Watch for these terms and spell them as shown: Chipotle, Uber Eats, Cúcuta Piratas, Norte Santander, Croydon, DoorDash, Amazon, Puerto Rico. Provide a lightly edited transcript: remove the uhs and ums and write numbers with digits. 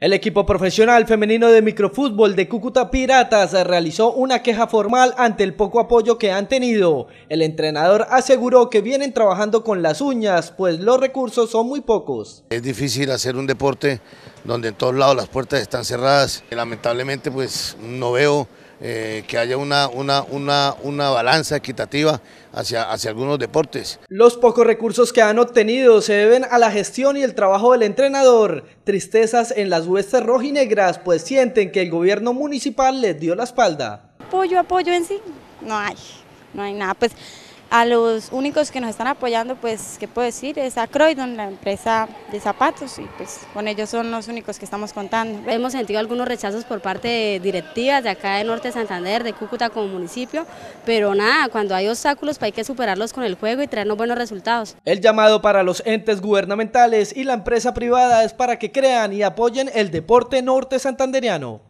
El equipo profesional femenino de microfútbol de Cúcuta Piratas realizó una queja formal ante el poco apoyo que han tenido. El entrenador aseguró que vienen trabajando con las uñas, pues los recursos son muy pocos. Es difícil hacer un deporte donde en todos lados las puertas están cerradas. Lamentablemente pues no veo que haya una balanza equitativa hacia algunos deportes. Los pocos recursos que han obtenido se deben a la gestión y el trabajo del entrenador. Tristezas en las huestes rojinegras, pues sienten que el gobierno municipal les dio la espalda. Apoyo en sí, no hay nada. Pues a los únicos que nos están apoyando, pues qué puedo decir, es a Croydon, la empresa de zapatos, y pues con ellos son los únicos que estamos contando. Hemos sentido algunos rechazos por parte de directivas de acá de Norte Santander, de Cúcuta como municipio, pero nada, cuando hay obstáculos pues hay que superarlos con el juego y traernos buenos resultados. El llamado para los entes gubernamentales y la empresa privada es para que crean y apoyen el deporte norte santandereano.